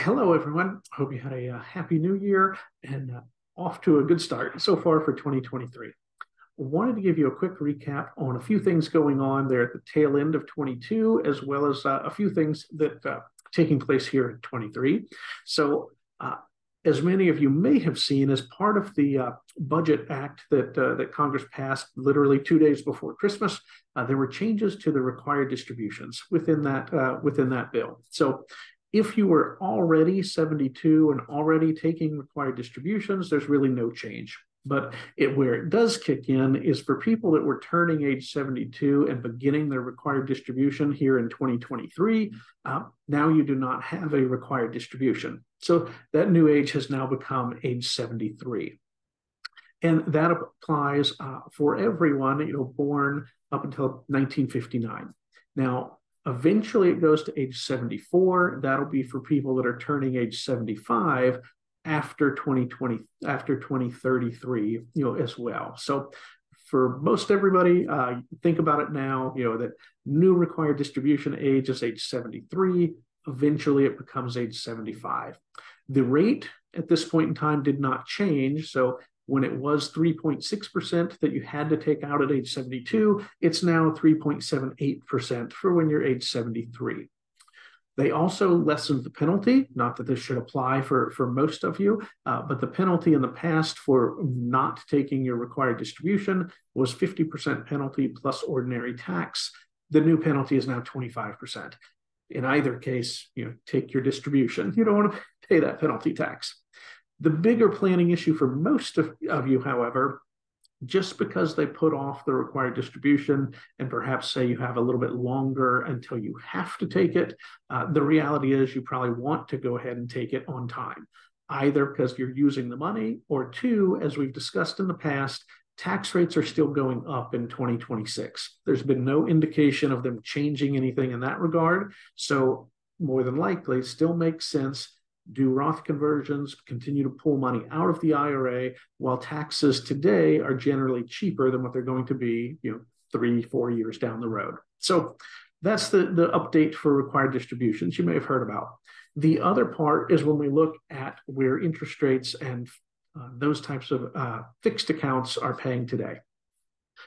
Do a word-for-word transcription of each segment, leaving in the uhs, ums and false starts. Hello, everyone. Hope you had a uh, happy new year and uh, off to a good start so far for twenty twenty-three. I wanted to give you a quick recap on a few things going on there at the tail end of twenty-two, as well as uh, a few things that uh, taking place here in twenty-three. So uh, as many of you may have seen, as part of the uh, budget act that, uh, that Congress passed literally two days before Christmas, uh, there were changes to the required distributions within that, uh, within that bill. So if you were already seventy-two and already taking required distributions, there's really no change. But it, where it does kick in is for people that were turning age seventy-two and beginning their required distribution here in twenty twenty-three. Uh, now you do not have a required distribution. So that new age has now become age seventy-three. And that applies uh, for everyone, you know, born up until nineteen fifty-nine. Now, eventually, it goes to age seventy-four. That'll be for people that are turning age seventy-five after twenty twenty, after twenty thirty-three, you know, as well. So, for most everybody, uh, think about it now. You know that new required distribution age is age seventy-three. Eventually, it becomes age seventy-five. The rate at this point in time did not change. So, when it was three point six percent that you had to take out at age seventy-two, it's now three point seven eight percent for when you're age seventy-three. They also lessened the penalty, not that this should apply for, for most of you, uh, but the penalty in the past for not taking your required distribution was fifty percent penalty plus ordinary tax. The new penalty is now twenty-five percent. In either case, you know, take your distribution. You don't want to pay that penalty tax. The bigger planning issue for most of, of you, however, just because they put off the required distribution and perhaps say you have a little bit longer until you have to take it, uh, the reality is you probably want to go ahead and take it on time, either because you're using the money or two, as we've discussed in the past, tax rates are still going up in twenty twenty-six. There's been no indication of them changing anything in that regard. So more than likely, it still makes sense. Do Roth conversions, continue to pull money out of the I R A, while taxes today are generally cheaper than what they're going to be, you know, three, four years down the road. So that's the, the update for required distributions you may have heard about. The other part is when we look at where interest rates and uh, those types of uh, fixed accounts are paying today.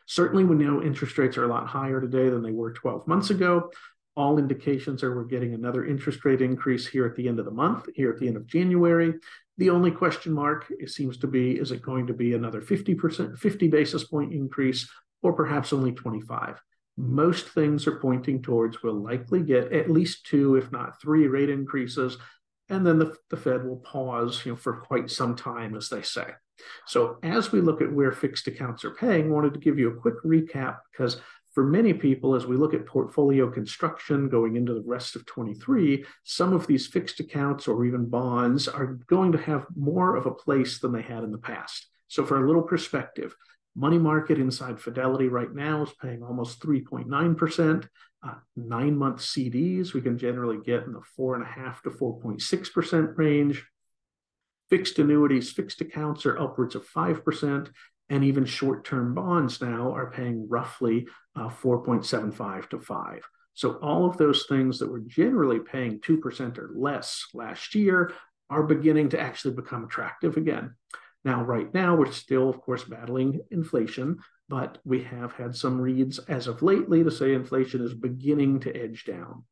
Certainly we know interest rates are a lot higher today than they were twelve months ago. All indications are we're getting another interest rate increase here at the end of the month, here at the end of January. The only question mark, it seems to be, is it going to be another fifty percent, fifty basis point increase, or perhaps only twenty-five? Most things are pointing towards we'll likely get at least two, if not three, rate increases, and then the, the Fed will pause, you know, for quite some time, as they say. So as we look at where fixed accounts are paying, I wanted to give you a quick recap because for many people, as we look at portfolio construction going into the rest of twenty-three, some of these fixed accounts or even bonds are going to have more of a place than they had in the past. So for a little perspective, money market inside Fidelity right now is paying almost three point nine percent. Uh, nine-month C Ds we can generally get in the four point five to four point six percent range. Fixed annuities, fixed accounts are upwards of five percent. And even short-term bonds now are paying roughly uh, four point seven five to five. So all of those things that were generally paying two percent or less last year are beginning to actually become attractive again. Now, right now, we're still, of course, battling inflation, but we have had some reads as of lately to say inflation is beginning to edge down.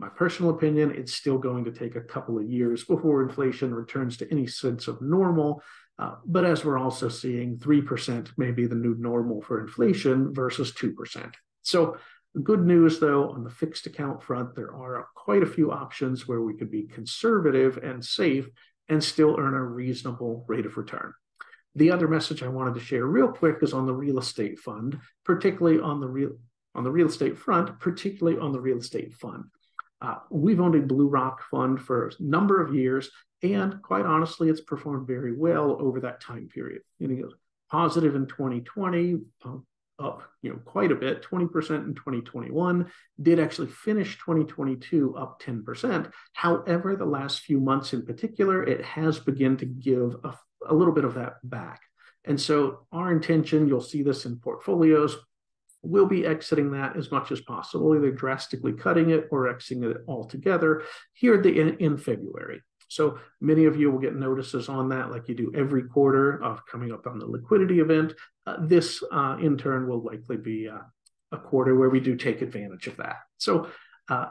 My personal opinion, it's still going to take a couple of years before inflation returns to any sense of normal. Uh, but as we're also seeing, three percent may be the new normal for inflation versus two percent. So good news, though, on the fixed account front, there are quite a few options where we could be conservative and safe and still earn a reasonable rate of return. The other message I wanted to share real quick is on the real estate fund, particularly on the real on the real estate front, particularly on the real estate fund. Uh, we've owned a Blue Rock fund for a number of years, and quite honestly, it's performed very well over that time period. And it goes positive in twenty twenty, up, you know, quite a bit, twenty percent in twenty twenty-one, did actually finish twenty twenty-two up ten percent. However, the last few months in particular, it has begun to give a, a little bit of that back. And so our intention, you'll see this in portfolios, we'll be exiting that as much as possible, either drastically cutting it or exiting it altogether here at the in, in February. So many of you will get notices on that, like you do every quarter of coming up on the liquidity event. Uh, this uh, in turn will likely be uh, a quarter where we do take advantage of that. So uh,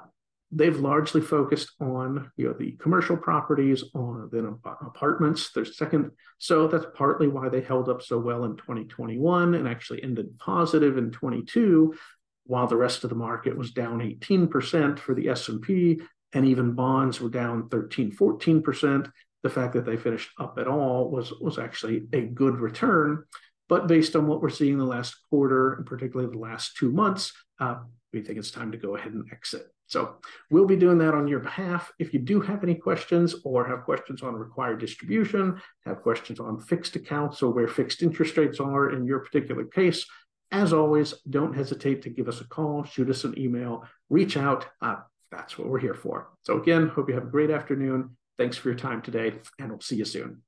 they've largely focused on, you know, the commercial properties, on then apartments, their second. So that's partly why they held up so well in twenty twenty-one and actually ended positive in twenty-two, while the rest of the market was down eighteen percent for the S and P, and even bonds were down thirteen, fourteen percent. The fact that they finished up at all was, was actually a good return. But based on what we're seeing the last quarter, and particularly the last two months, uh, we think it's time to go ahead and exit. So we'll be doing that on your behalf. If you do have any questions or have questions on required distribution, have questions on fixed accounts or where fixed interest rates are in your particular case, as always, don't hesitate to give us a call, shoot us an email, reach out. Uh, that's what we're here for. So again, hope you have a great afternoon. Thanks for your time today, and we'll see you soon.